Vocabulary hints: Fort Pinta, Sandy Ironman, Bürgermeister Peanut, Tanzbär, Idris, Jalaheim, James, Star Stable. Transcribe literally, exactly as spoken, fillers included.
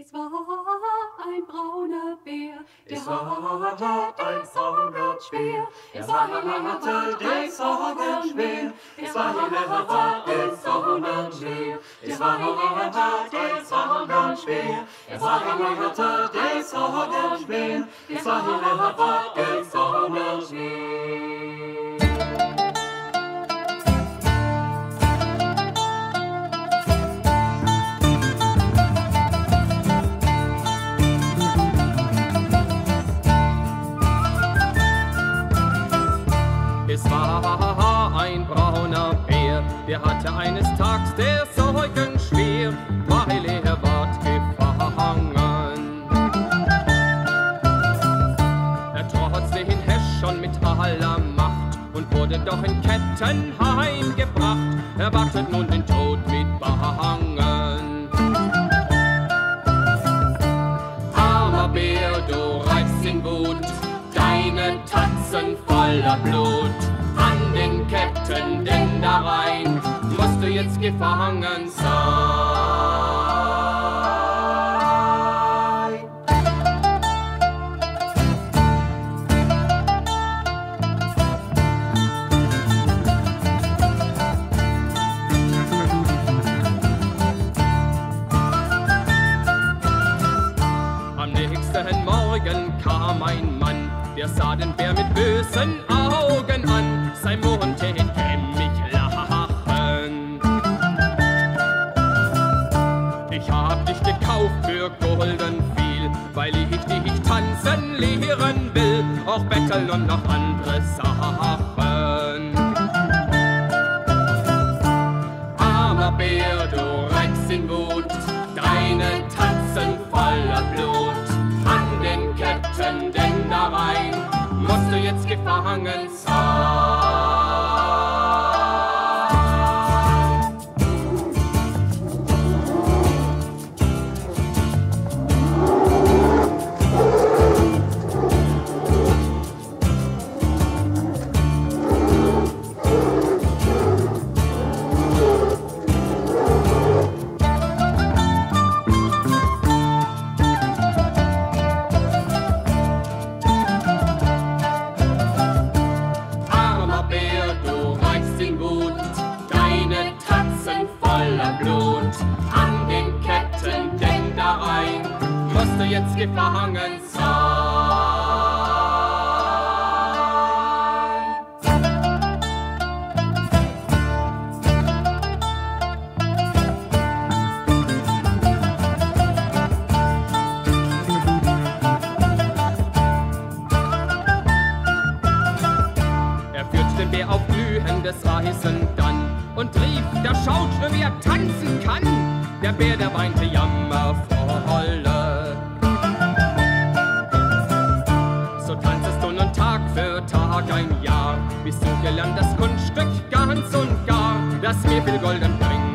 Es war ein brauner Bär, der hatte die Sorgen schwer. Es war ein hatte die Sorgen schwer. Es war ein hatte die Sorgen schwer. Es war ein hatte die Sorgen schwer. Es war ein hatte die Sorgen schwer. Es war ein hatte die Sorgen schwer. Es war ein brauner Bär, der hatte eines Tages der Sorgen schwer, weil er ward gefangen. Er trotzte hin schon mit aller Macht und wurde doch in Ketten heimgebracht. Er wartet nun den Tod mit Bangen. Armer Bär, du reifst in Wut, deine Tatzen voller Blut. An den Ketten, denn da rein musst du jetzt gefangen sein. Am nächsten Morgen kam ein Mann, der sah den Bär mit bösen Augen an. Sein Mund kann mich lachen. Ich hab dich gekauft für golden viel, weil ich dich tanzen lehren will, auch betteln und noch andere Sachen. Armer Bär, du reibst in Wut, deine Tatzen voller Blut. An den Ketten, denn da rein musst du jetzt gefangen sein. Gefangen sein. Er führte den Bär auf glühendes Eisen dann und rief, da schaut nur, wie er tanzen kann. Der Bär, der weinte jammervoll. Ein Jahr, bis du gelernt das Kunststück ganz und gar, das mir viel Gold bringt.